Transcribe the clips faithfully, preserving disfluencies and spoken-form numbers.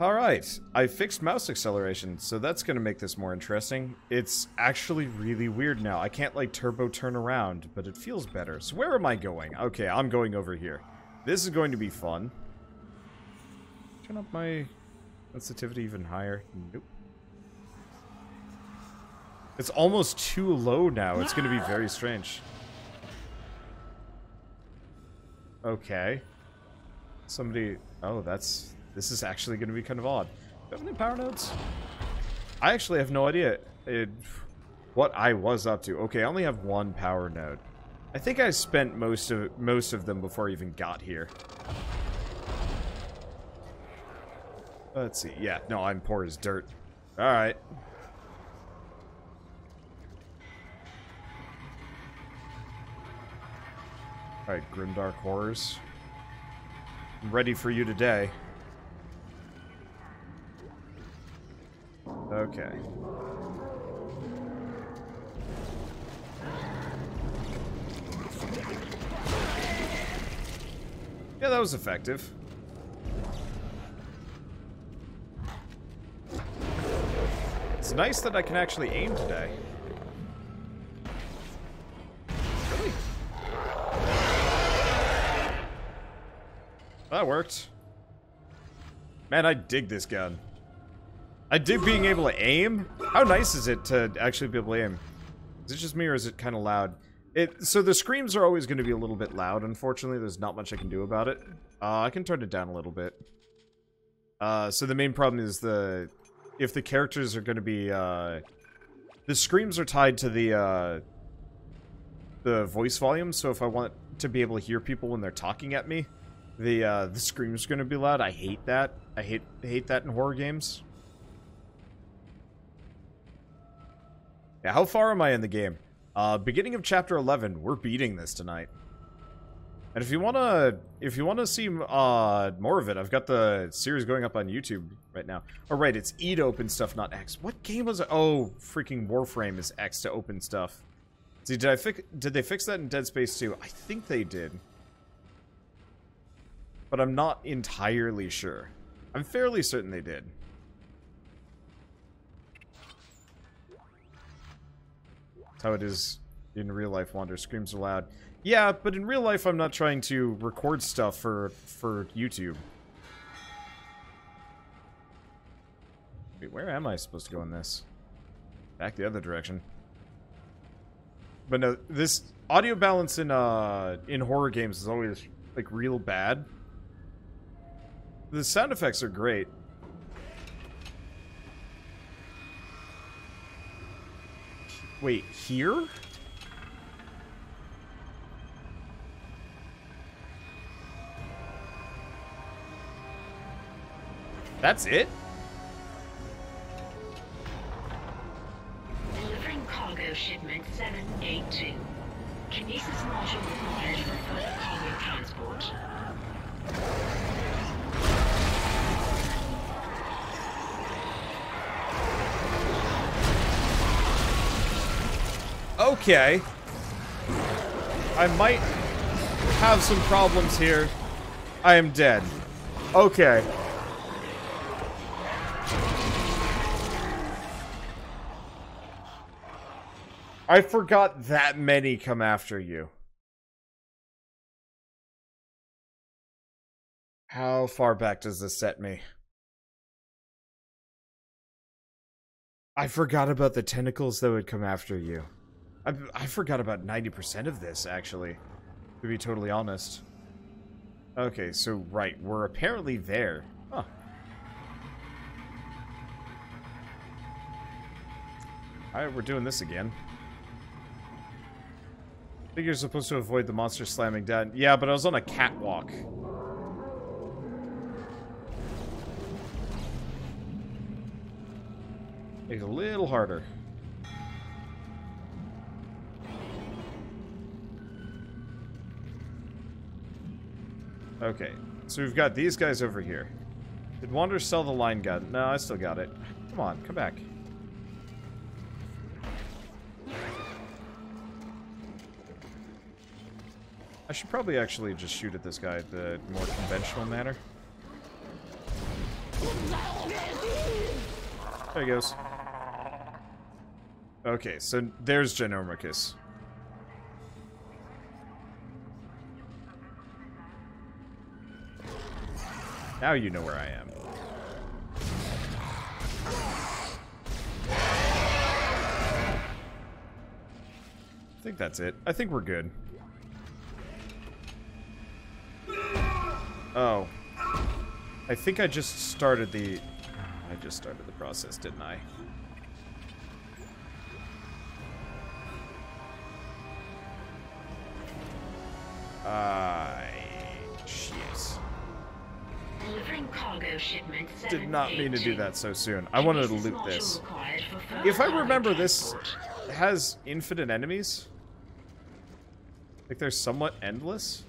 Alright, I fixed mouse acceleration, so that's going to make this more interesting. It's actually really weird now. I can't, like, turbo turn around, but it feels better. So where am I going? Okay, I'm going over here. This is going to be fun. Turn up my sensitivity even higher. Nope. It's almost too low now. It's going to be very strange. Okay. Somebody... Oh, that's... This is actually going to be kind of odd. Do I have any power nodes? I actually have no idea it, what I was up to. Okay, I only have one power node. I think I spent most of most of them before I even got here. Let's see. Yeah, no, I'm poor as dirt. All right. All right, Grimdark Horrors. I'm ready for you today. Okay. Yeah, that was effective. It's nice that I can actually aim today. Really? That worked. Man, I dig this gun. I dig being able to aim. How nice is it to actually be able to aim? Is it just me or is it kind of loud? It so the screams are always going to be a little bit loud. Unfortunately, there's not much I can do about it. Uh, I can turn it down a little bit. Uh, so the main problem is the if the characters are going to be uh, the screams are tied to the uh, the voice volume. So if I want to be able to hear people when they're talking at me, the uh, the screams are going to be loud. I hate that. I hate hate that in horror games. Yeah, how far am I in the game? Uh, beginning of chapter eleven. We're beating this tonight. And if you wanna, if you wanna see uh, more of it, I've got the series going up on YouTube right now. Oh right, it's E to open stuff, not X. What game was it? Oh, freaking Warframe is X to open stuff. See, did I fix? Did they fix that in Dead Space two? I think they did, but I'm not entirely sure. I'm fairly certain they did. How it is in real life, Wander. Screams are loud. Yeah, but in real life, I'm not trying to record stuff for for YouTube. Wait, where am I supposed to go in this? Back the other direction. But no, this audio balance in uh in horror games is always like real bad. The sound effects are great. Wait, here? That's it? Delivering cargo shipment seven eighty-two. Kinesis module required for further cargo transport. Okay. I might have some problems here. I am dead. Okay. I forgot that many come after you. How far back does this set me? I forgot about the tentacles that would come after you. I, I forgot about ninety percent of this, actually, to be totally honest. Okay, so, right, we're apparently there. Huh. Alright, we're doing this again. I think you're supposed to avoid the monster slamming down. Yeah, but I was on a catwalk. Make it a little harder. Okay, so we've got these guys over here. Did Wander sell the line gun? No, I still got it. Come on, come back. I should probably actually just shoot at this guy the more conventional manner. There he goes. Okay, so there's Genomicus. Now you know where I am. I think that's it. I think we're good. Oh. I think I just started the... I just started the process, didn't I? I... Jeez. Did not mean to do that so soon. I wanted to loot this. If I remember, this has infinite enemies. Like, they're somewhat endless.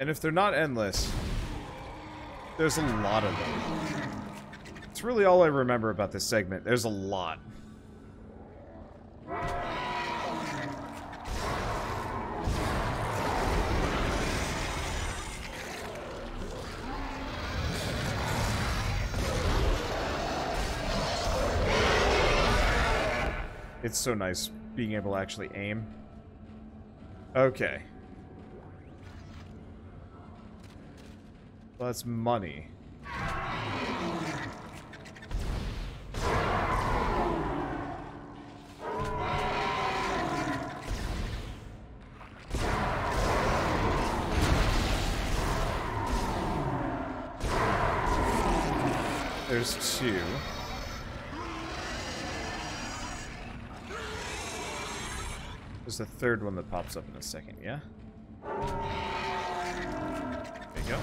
And if they're not endless, there's a lot of them. It's really all I remember about this segment. There's a lot. It's so nice being able to actually aim. Okay. Well, that's money. There's two. There's a third one that pops up in a second, yeah? There you go.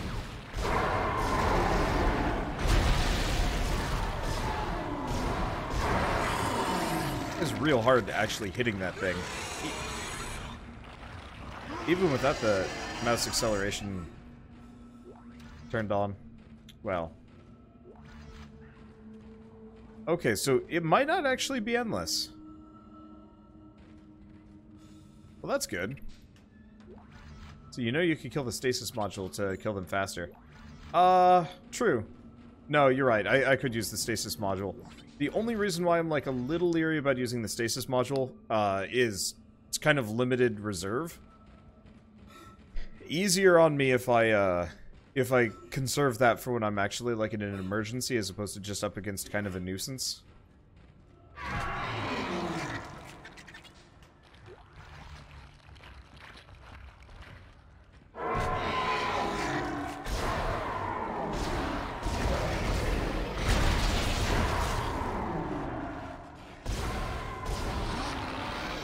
It's real hard actually hitting that thing. Even without the mouse acceleration turned on. Well. Okay, so it might not actually be endless. Well, that's good. So you know you can kill the stasis module to kill them faster. Uh, true. No, you're right. I, I could use the stasis module. The only reason why I'm, like, a little leery about using the stasis module, uh, is it's kind of limited reserve. Easier on me if I, uh, if I conserve that for when I'm actually, like, in an emergency as opposed to just up against kind of a nuisance.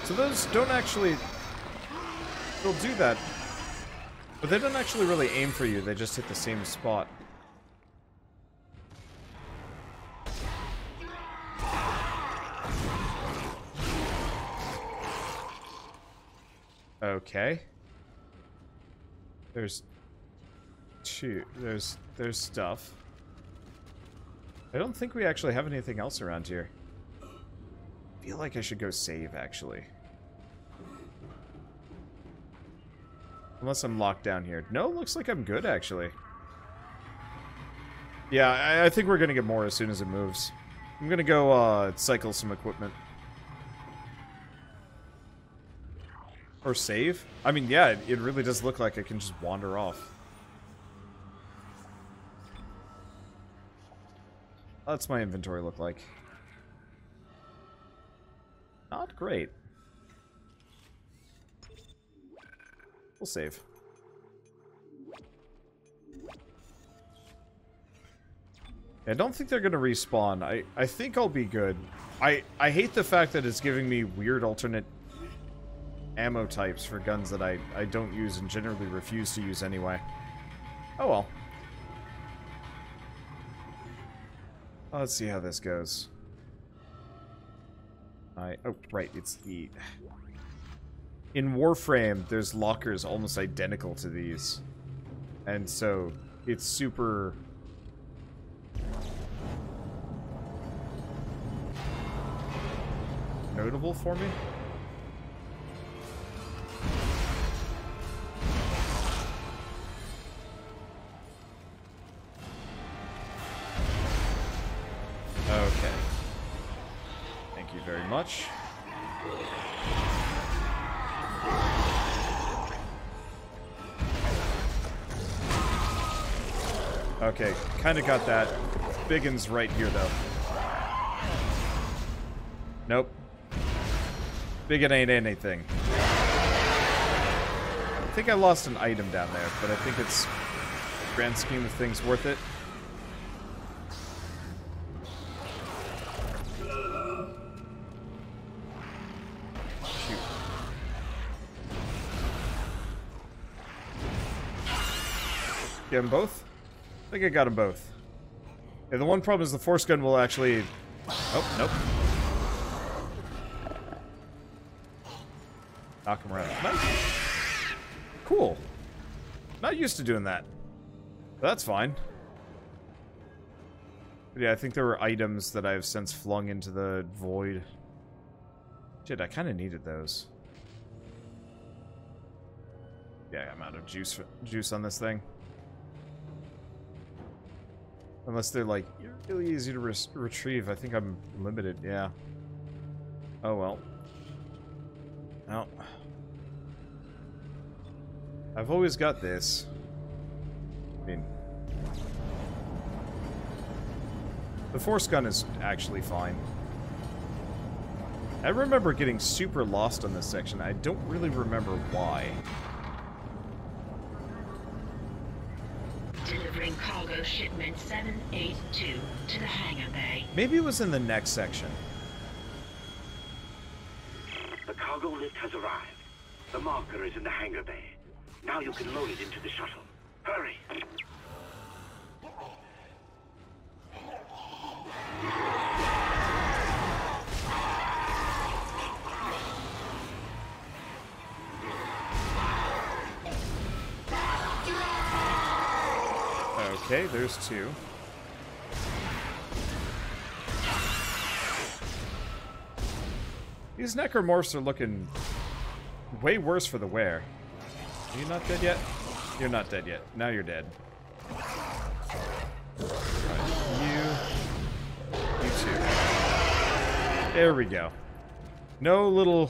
So those don't actually... They'll do that. But they don't actually really aim for you. They just hit the same spot. Okay. There's... two. There's... There's stuff. I don't think we actually have anything else around here. I feel like I should go save, actually. Unless I'm locked down here. No, looks like I'm good, actually. Yeah, I, I think we're going to get more as soon as it moves. I'm going to go uh, cycle some equipment. Or save? I mean, yeah, it, it really does look like I can just wander off. That's my inventory look like. Not great. We'll save. I don't think they're going to respawn. I, I think I'll be good. I, I hate the fact that it's giving me weird alternate ammo types for guns that I, I don't use and generally refuse to use anyway. Oh well. Let's see how this goes. I, oh, right, it's the... In Warframe, there's lockers almost identical to these. And so, it's super notable for me? Okay. Thank you very much. Okay, kind of got that. Biggin's right here, though. Nope. Biggin ain't anything. I think I lost an item down there, but I think it's, grand scheme of things, worth it. Shoot. Get them both? I think I got them both. Yeah, the one problem is the force gun will actually... Oh, nope. Knock him around. Nice. Cool. Not used to doing that. But that's fine. But yeah, I think there were items that I have since flung into the void. Shit, I kind of needed those. Yeah, I'm out of juice juice on this thing. Unless they're like really easy to re retrieve. I think I'm limited. Yeah. Oh well. No. I've always got this. I mean, the force gun is actually fine. I remember getting super lost on this section. I don't really remember why. Delivering cargo shipment seven eighty-two to the hangar bay. Maybe it was in the next section. The cargo lift has arrived. The marker is in the hangar bay. Now you can load it into the shuttle. Hurry! Okay, there's two. These Necromorphs are looking way worse for the wear. Are you not dead yet? You're not dead yet. Now you're dead. Right, you. You too. There we go. No little,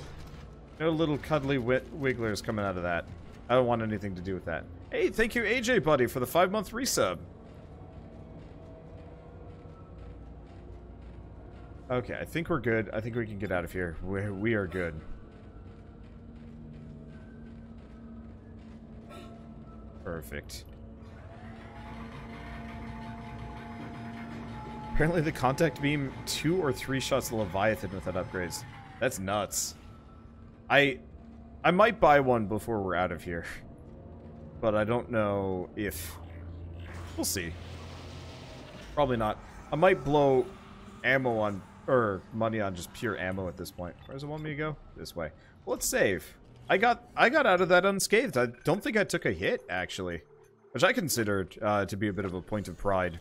no little cuddly wigglers coming out of that. I don't want anything to do with that. Hey, thank you, A J buddy, for the five-month resub. Okay, I think we're good. I think we can get out of here. We're, we are good. Perfect. Apparently the contact beam two or three shots the Leviathan without upgrades. That's nuts. I, I might buy one before we're out of here. But I don't know if... We'll see. Probably not. I might blow ammo on... Or money on just pure ammo at this point. Where does it want me to go? This way. Well, let's save. I got I got out of that unscathed. I don't think I took a hit, actually. Which I consider uh, to be a bit of a point of pride.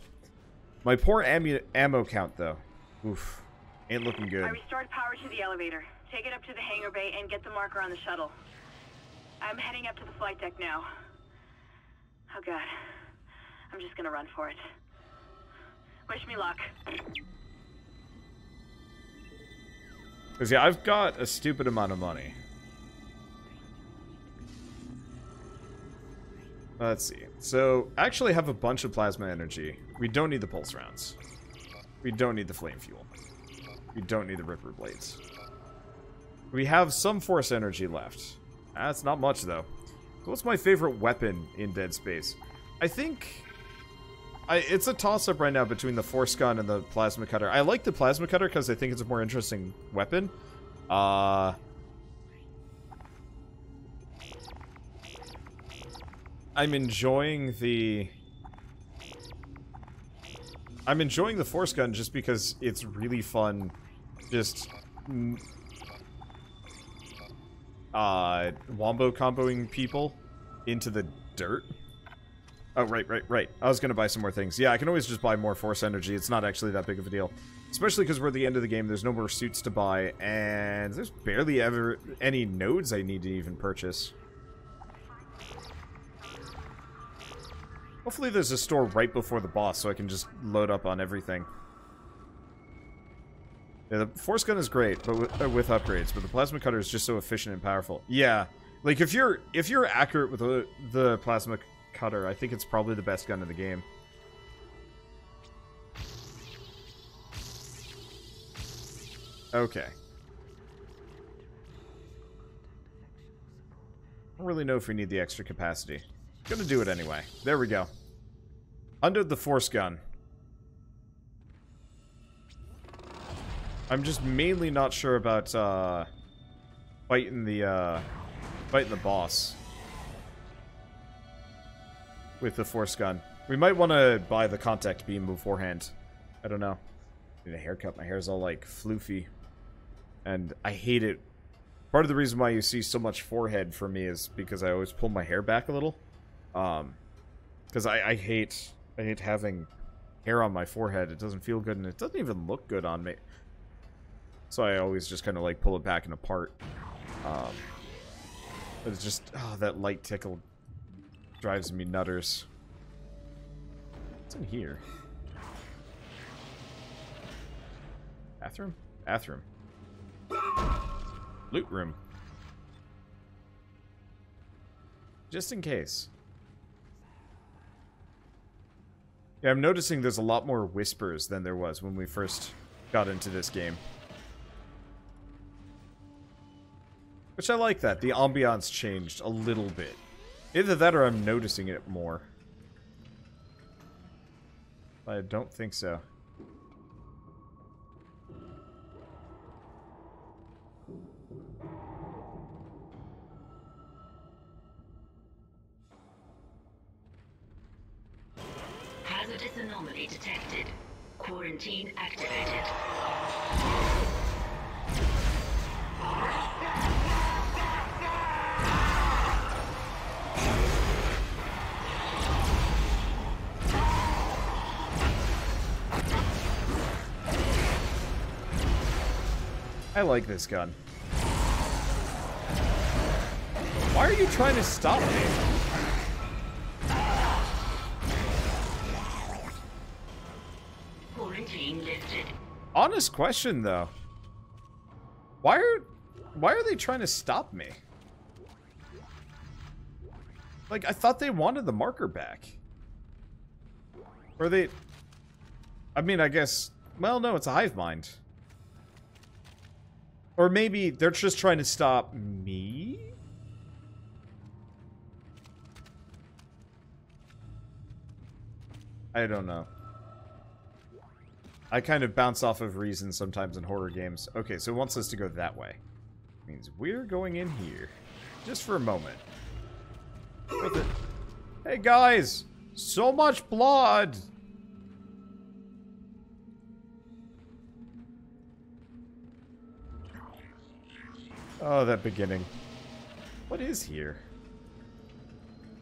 My poor ammo count, though. Oof. Ain't looking good. I restored power to the elevator. Take it up to the hangar bay and get the marker on the shuttle. I'm heading up to the flight deck now. Oh god, I'm just gonna run for it. Wish me luck. Cause yeah, I've got a stupid amount of money. Let's see. So, I actually have a bunch of plasma energy. We don't need the pulse rounds. We don't need the flame fuel. We don't need the ripper blades. We have some force energy left. That's not much though. What's my favorite weapon in Dead Space? I think... I, it's a toss-up right now between the force gun and the plasma cutter. I like the plasma cutter because I think it's a more interesting weapon. Uh, I'm enjoying the... I'm enjoying the force gun just because it's really fun. Just... Uh, wombo comboing people into the dirt. Oh, right, right, right. I was going to buy some more things. Yeah, I can always just buy more force energy. It's not actually that big of a deal. Especially because we're at the end of the game, there's no more suits to buy, and there's barely ever any nodes I need to even purchase. Hopefully there's a store right before the boss, so I can just load up on everything. Yeah, the force gun is great, but with, uh, with upgrades, but the plasma cutter is just so efficient and powerful. Yeah, like, if you're, if you're accurate with the, the plasma cutter, I think it's probably the best gun in the game. Okay. I don't really know if we need the extra capacity. Gonna do it anyway. There we go. Under the force gun. I'm just mainly not sure about uh, fighting the uh, fighting the boss with the force gun. We might want to buy the contact beam beforehand. I don't know. I need a haircut. My hair's all like floofy, and I hate it. Part of the reason why you see so much forehead for me is because I always pull my hair back a little, um, because I, I hate I hate having hair on my forehead. It doesn't feel good, and it doesn't even look good on me. So I always just kind of like pull it back and apart. Um, but it's just, oh, that light tickle drives me nutters. What's in here? Bathroom? Bathroom. Loot room. Just in case. Yeah, I'm noticing there's a lot more whispers than there was when we first got into this game. Which I like that. The ambiance changed a little bit. Either that or I'm noticing it more. I don't think so. Hazardous anomaly detected. Quarantine activated. I like this gun. Why are you trying to stop me? Quarantine lifted. Honest question though. Why are why are they trying to stop me? Like, I thought they wanted the marker back. Or they I mean, I guess, well, no, it's a hive mind. Or maybe they're just trying to stop me? I don't know. I kind of bounce off of reason sometimes in horror games. Okay, so it wants us to go that way. Means we're going in here. Just for a moment. With it. Hey guys! So much blood! Oh, that beginning. What is here?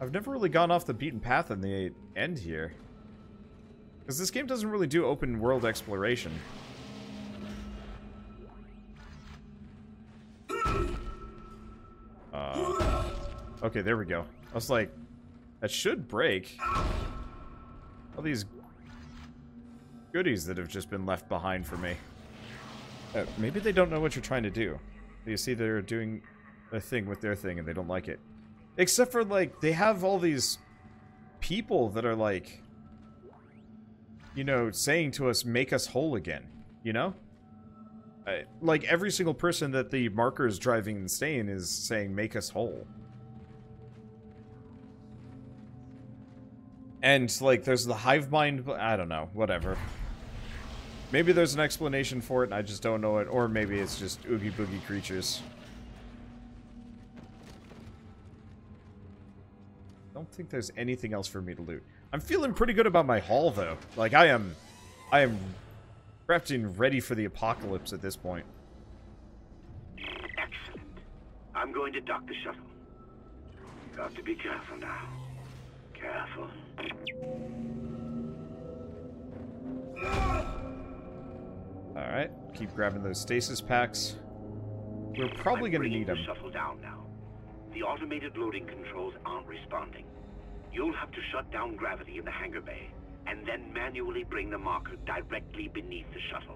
I've never really gone off the beaten path in the end here. Because this game doesn't really do open world exploration. Uh, okay, there we go. I was like, that should break. All these goodies that have just been left behind for me. Uh, maybe they don't know what you're trying to do. You see they're doing a thing with their thing and they don't like it. Except for, like, they have all these people that are, like, you know, saying to us, make us whole again, you know? Uh, like, every single person that the marker is driving and staying is saying, make us whole. And, like, there's the hive mind, I don't know, whatever. Maybe there's an explanation for it and I just don't know it, or maybe it's just Oogie Boogie creatures. Don't think there's anything else for me to loot. I'm feeling pretty good about my haul though. Like, I am I am prepped and ready for the apocalypse at this point. Excellent. I'm going to dock the shuttle. You've got to be careful now. Careful. Alright, keep grabbing those stasis packs. We're probably going to need them. The shuttle down now. The automated loading controls aren't responding. You'll have to shut down gravity in the hangar bay, and then manually bring the marker directly beneath the shuttle.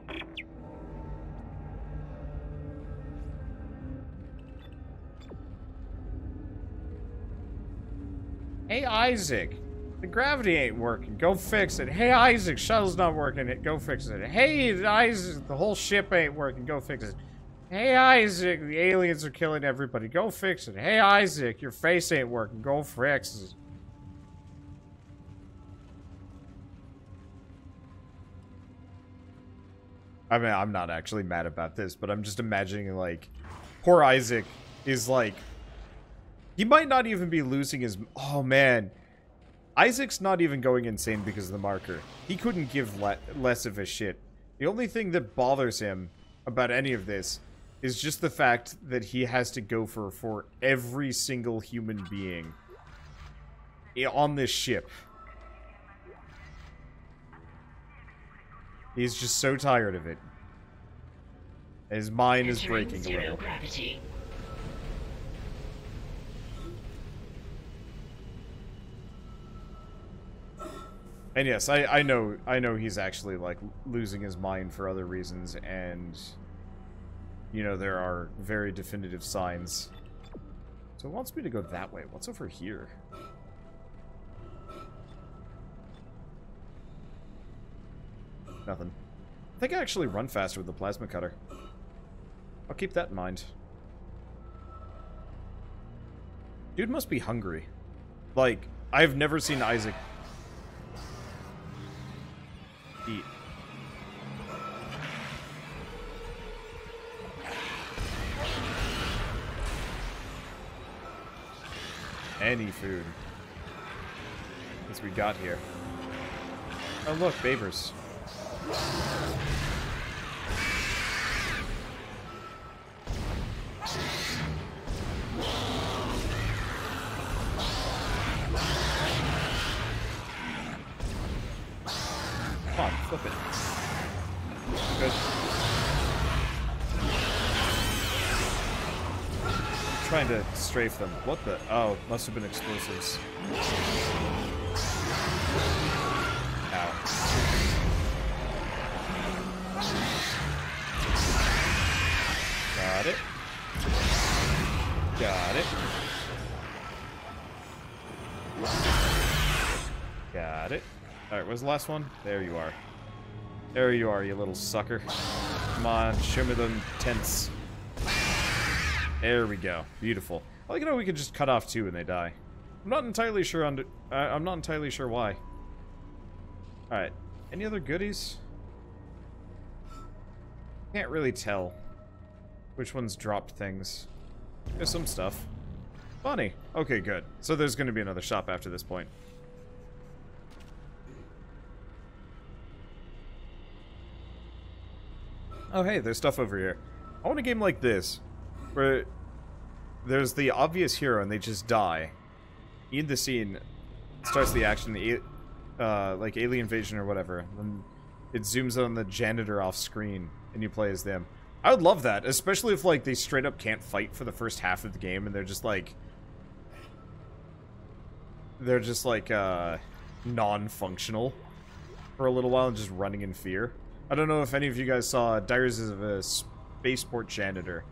Hey, Isaac, the gravity ain't working. Go fix it. Hey, Isaac, shuttle's not working. Go fix it. Hey, Isaac, the whole ship ain't working. Go fix it. Hey, Isaac, the aliens are killing everybody. Go fix it. Hey, Isaac, your face ain't working. Go fix it. I mean, I'm not actually mad about this, but I'm just imagining, like, poor Isaac is, like, he might not even be losing his... Oh, man. Isaac's not even going insane because of the marker. He couldn't give le less of a shit. The only thing that bothers him about any of this is just the fact that he has to go for for every single human being on this ship. He's just so tired of it. His mind is breaking away. Gravity. And yes, I, I know I know he's actually, like, losing his mind for other reasons, and, you know, there are very definitive signs. So it wants me to go that way. What's over here? Nothing. I think I actually run faster with the plasma cutter. I'll keep that in mind. Dude must be hungry. Like, I've never seen Isaac eat. Any food. As we got here. Oh look, Babers. Come on, flip it. Good. I'm trying to strafe them. What the? Oh, must have been explosives. Ow. Got it. Got it. Got it. Alright, where's the last one? There you are. There you are, you little sucker. Come on, show me them tents. There we go. Beautiful. I like how we could just cut off two and they die. I'm not entirely sure under, uh, I'm not entirely sure why. Alright. Any other goodies? Can't really tell which ones dropped things. There's some stuff. Funny. Okay, good. So there's going to be another shop after this point. Oh, hey, there's stuff over here. I want a game like this, where there's the obvious hero and they just die. In the scene, starts the action, the uh, like alien invasion or whatever. Then it zooms on the janitor off screen. And you play as them. I would love that, especially if, like, they straight up can't fight for the first half of the game and they're just, like... They're just, like, uh... non-functional for a little while and just running in fear. I don't know if any of you guys saw Diaries of a Spaceport Janitor.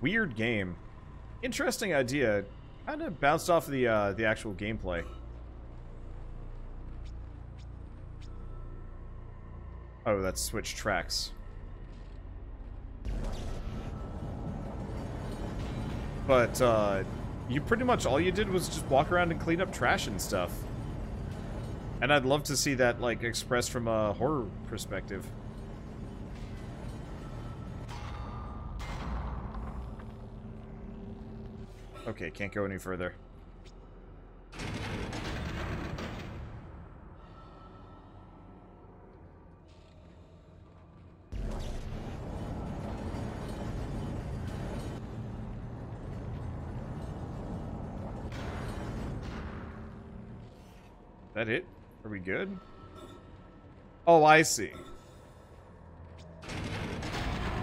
Weird game. Interesting idea. Kind of bounced off the, uh, the actual gameplay. Oh, that's switched tracks. But, uh, you pretty much, all you did was just walk around and clean up trash and stuff. And I'd love to see that, like, expressed from a horror perspective. Okay, can't go any further. that it? Are we good? Oh, I see.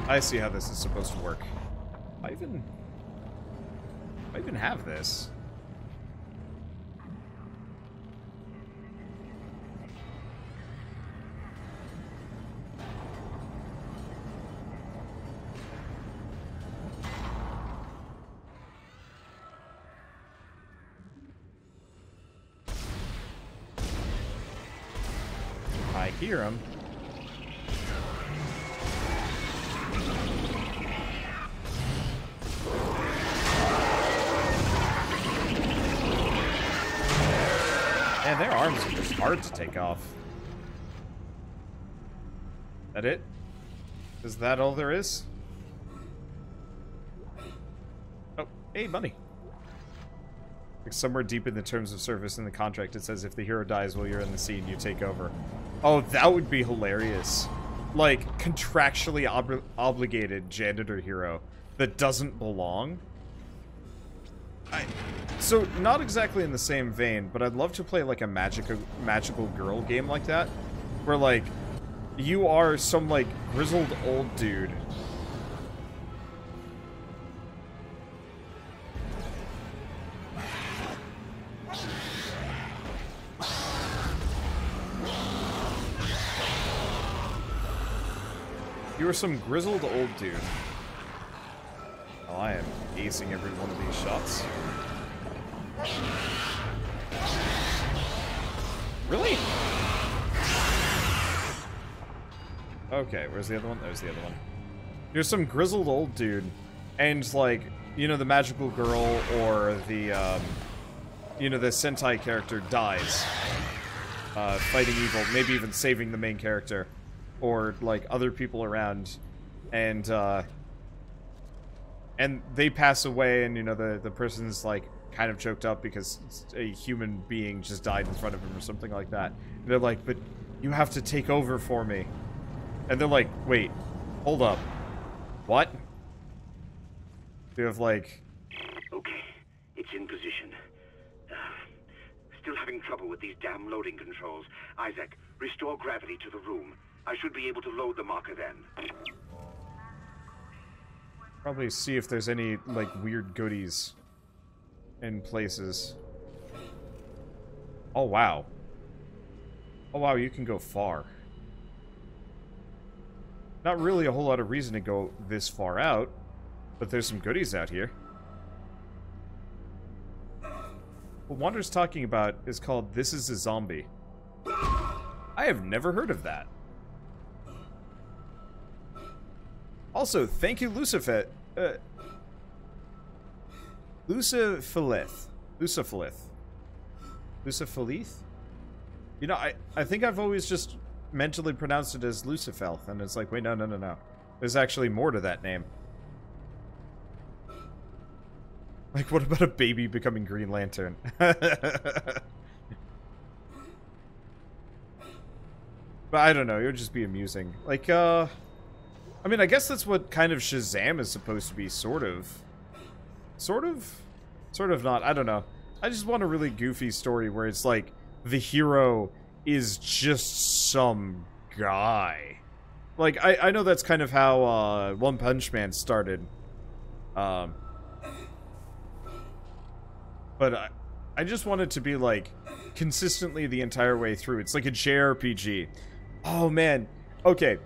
I see how this is supposed to work. I even... I even have this. I hear him. Man, their arms are just hard to take off. That it? Is that all there is? Oh, hey, buddy. Like somewhere deep in the terms of service in the contract, it says if the hero dies while you're in the scene, you take over. Oh, that would be hilarious. Like, contractually ob obligated janitor hero that doesn't belong. I, so, not exactly in the same vein, but I'd love to play, like, a magica magical girl game like that. Where, like, you are some, like, grizzled old dude. You are some grizzled old dude. Oh, I am acing every one of these shots. Really? Okay, where's the other one? There's the other one. You're some grizzled old dude, and like, you know, the magical girl or the, um, you know, the Sentai character dies. Uh, fighting evil, maybe even saving the main character. Or, like, other people around, and, uh, and they pass away, and, you know, the, the person's, like, kind of choked up because a human being just died in front of him or something like that. And they're like, but you have to take over for me. And they're like, wait, hold up. What? They have, like... Okay, it's in position. Uh, still having trouble with these damn loading controls. Isaac, restore gravity to the room. I should be able to load the marker then. Probably see if there's any, like, weird goodies in places. Oh, wow. Oh, wow, you can go far. Not really a whole lot of reason to go this far out, but there's some goodies out here. What Wander's talking about is called This is a Zombie. I have never heard of that. Also, thank you, Lucifer. Uh, Lucifilith. Lucifilith. Lucifilith? You know, I, I think I've always just mentally pronounced it as Lucifelth, and it's like, wait, no, no, no, no. There's actually more to that name. Like, what about a baby becoming Green Lantern? But I don't know, it would just be amusing. Like, uh... I mean, I guess that's what kind of Shazam is supposed to be, sort of. Sort of? Sort of not, I don't know. I just want a really goofy story where it's like, the hero is just some guy. Like, I, I know that's kind of how uh, One Punch Man started. Um, but I, I just want it to be like, consistently the entire way through. It's like a J R P G. Oh man, okay.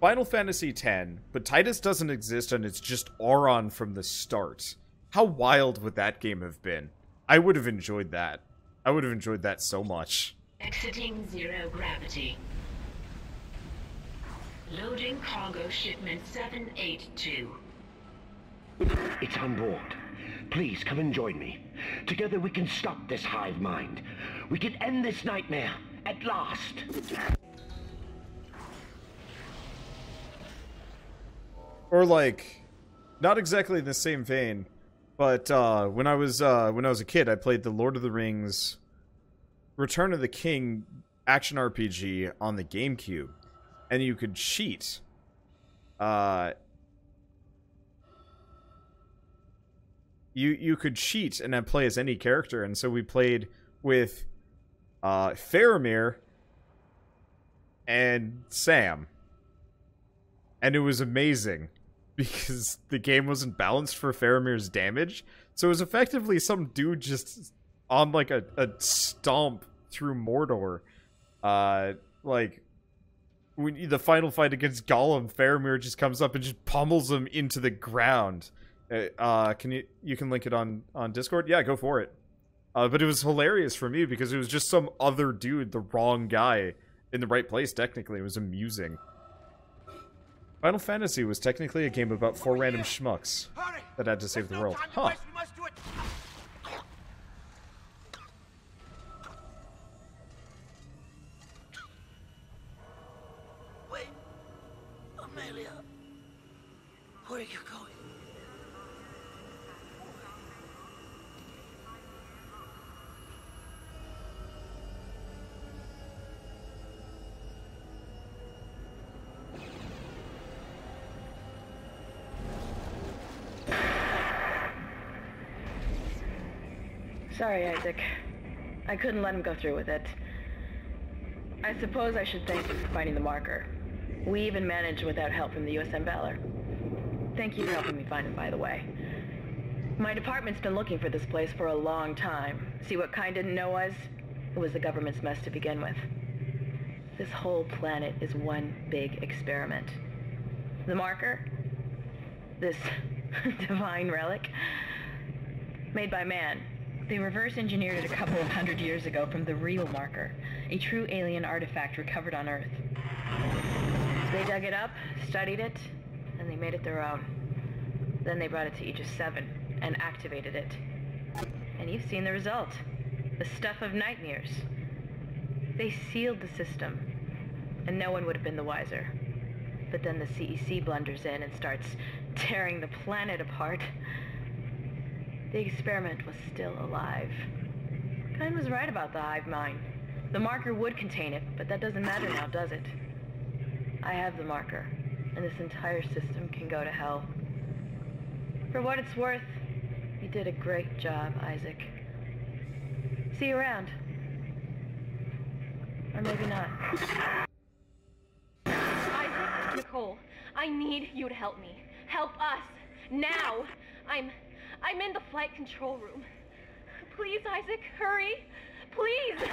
Final Fantasy X, but Tidus doesn't exist and it's just Auron from the start. How wild would that game have been? I would have enjoyed that. I would have enjoyed that so much. Exiting zero gravity. Loading cargo shipment seven eighty-two. It's on board. Please come and join me. Together we can stop this hive mind. We can end this nightmare at last. Or like, not exactly in the same vein, but uh, when I was uh, when I was a kid, I played the Lord of the Rings Return of the King action R P G on the GameCube, and you could cheat. Uh, you you could cheat and then play as any character, and so we played with uh, Faramir, and Sam. And it was amazing, because the game wasn't balanced for Faramir's damage, so it was effectively some dude just on, like, a, a stomp through Mordor. Uh, like, when the final fight against Gollum, Faramir just comes up and just pummels him into the ground. Uh, can you, you can link it on, on Discord? Yeah, go for it. Uh, but it was hilarious for me, because it was just some other dude, the wrong guy, in the right place, technically. It was amusing. Final Fantasy was technically a game about four random schmucks that had to save the world. Huh. Wait, Amelia, where are you going? Sorry, Isaac. I couldn't let him go through with it. I suppose I should thank you for finding the marker. We even managed without help from the U S M Valor. Thank you for helping me find him, by the way. My department's been looking for this place for a long time. See, what Kine didn't know was, it was the government's mess to begin with. This whole planet is one big experiment. The marker? This divine relic? Made by man. They reverse engineered it a couple of hundred years ago from the real marker, a true alien artifact recovered on Earth. They dug it up, studied it, and they made it their own. Then they brought it to Aegis seven and activated it. And you've seen the result. The stuff of nightmares. They sealed the system, and no one would have been the wiser. But then the C E C blunders in and starts tearing the planet apart. The experiment was still alive. Kine was right about the hive mind. The marker would contain it, but that doesn't matter now, does it? I have the marker, and this entire system can go to hell. For what it's worth, you did a great job, Isaac. See you around. Or maybe not. Isaac, Nicole, I need you to help me. Help us. Now. I'm... I'm in the flight control room. Please, Isaac, hurry! Please!